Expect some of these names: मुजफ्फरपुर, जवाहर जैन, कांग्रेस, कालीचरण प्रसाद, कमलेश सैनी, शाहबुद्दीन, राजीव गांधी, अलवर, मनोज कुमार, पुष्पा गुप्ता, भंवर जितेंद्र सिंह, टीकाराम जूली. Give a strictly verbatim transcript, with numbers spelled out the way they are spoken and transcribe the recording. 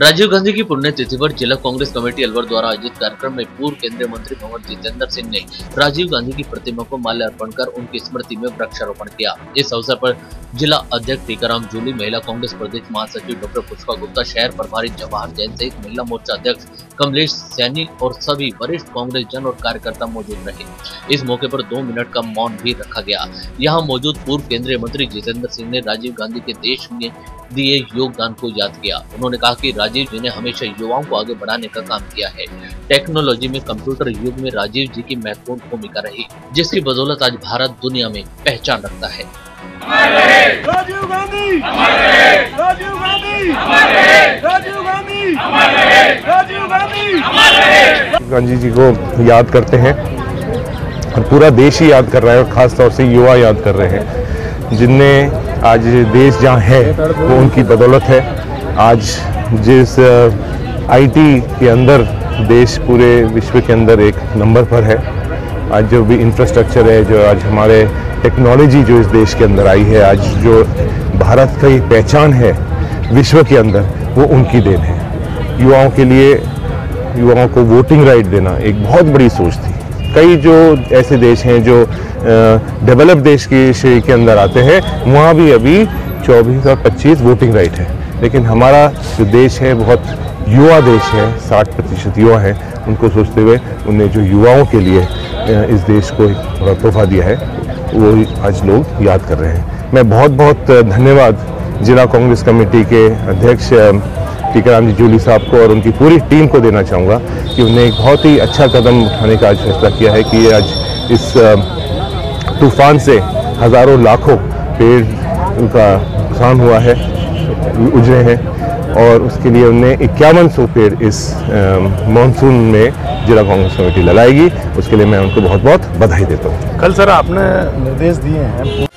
राजीव गांधी की पुण्यतिथि पर जिला कांग्रेस कमेटी अलवर द्वारा आयोजित कार्यक्रम में पूर्व केंद्रीय मंत्री भंवर जितेंद्र सिंह ने राजीव गांधी की प्रतिमा को माल्य अर्पण कर उनकी स्मृति में वृक्षारोपण किया। इस अवसर पर जिला अध्यक्ष टीकाराम जूली, महिला कांग्रेस प्रदेश महासचिव डॉक्टर पुष्पा गुप्ता, शहर प्रभारी जवाहर जैन सहित महिला मोर्चा अध्यक्ष कमलेश सैनी और सभी वरिष्ठ कांग्रेस जन और कार्यकर्ता मौजूद रहे। इस मौके पर दो मिनट का मौन भी रखा गया। यहाँ मौजूद पूर्व केंद्रीय मंत्री जितेंद्र सिंह ने राजीव गांधी के देश में दिए योगदान को याद किया। उन्होंने कहा कि राजीव जी ने हमेशा युवाओं को आगे बढ़ाने का काम किया है। टेक्नोलॉजी में कंप्यूटर युग में राजीव जी की महत्वपूर्ण भूमिका रही, जिसकी बदौलत आज भारत दुनिया में पहचान रखता है। राजीव गांधी, राजीव गांधी, राजीव गांधी, राजीव गांधी गांधी जी को याद करते हैं और पूरा देश ही याद कर रहा है और खास तौर से युवा याद कर रहे हैं, जिनने आज देश जहाँ है वो उनकी बदौलत है। आज जिस आईटी के अंदर देश पूरे विश्व के अंदर एक नंबर पर है, आज जो भी इंफ्रास्ट्रक्चर है, जो आज हमारे टेक्नोलॉजी जो इस देश के अंदर आई है, आज जो भारत की पहचान है विश्व के अंदर, वो उनकी देन है। युवाओं के लिए, युवाओं को वोटिंग राइट देना एक बहुत बड़ी सोच थी। कई जो ऐसे देश हैं जो डेवलप देश के श्रेणी के अंदर आते हैं, वहाँ भी अभी चौबीस और पच्चीस वोटिंग राइट है, लेकिन हमारा जो देश है बहुत युवा देश है। साठ प्रतिशत युवा हैं, उनको सोचते हुए उन्हें जो युवाओं के लिए इस देश को एक तोहफा दिया है वो आज लोग याद कर रहे हैं। मैं बहुत बहुत धन्यवाद जिला कांग्रेस कमेटी के अध्यक्ष टीकाराम जी जूली साहब को और उनकी पूरी टीम को देना चाहूँगा कि उन्हें एक बहुत ही अच्छा कदम उठाने का आज फैसला किया है कि आज इस तूफान से हज़ारों लाखों पेड़ का नुकसान हुआ है, उजड़े हैं, और उसके लिए उन्होंने इक्यावन सौ पेड़ इस मानसून में जिला कांग्रेस कमेटी लगाएगी। उसके लिए मैं उनको बहुत बहुत बधाई देता हूँ। कल सर आपने निर्देश दिए हैं।